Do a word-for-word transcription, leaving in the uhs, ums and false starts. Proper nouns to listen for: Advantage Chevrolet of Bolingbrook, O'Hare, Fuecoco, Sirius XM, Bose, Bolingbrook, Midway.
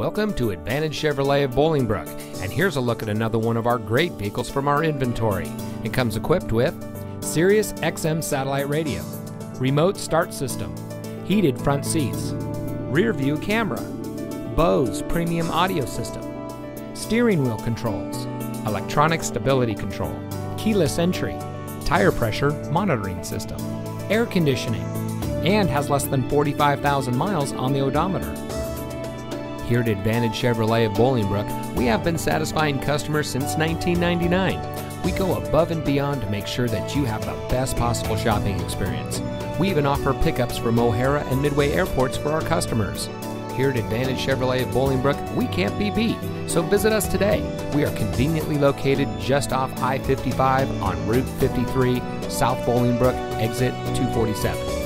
Welcome to Advantage Chevrolet of Bolingbrook, and here's a look at another one of our great vehicles from our inventory. It comes equipped with Sirius X M satellite radio, remote start system, heated front seats, rear view camera, Bose premium audio system, steering wheel controls, electronic stability control, keyless entry, tire pressure monitoring system, air conditioning, and has less than forty-five thousand miles on the odometer. Here at Advantage Chevrolet of Bolingbrook, we have been satisfying customers since nineteen ninety-nine. We go above and beyond to make sure that you have the best possible shopping experience. We even offer pickups from O'Hare and Midway airports for our customers. Here at Advantage Chevrolet of Bolingbrook, we can't be beat, so visit us today. We are conveniently located just off I fifty-five on Route fifty-three, South Bolingbrook, exit two forty-seven.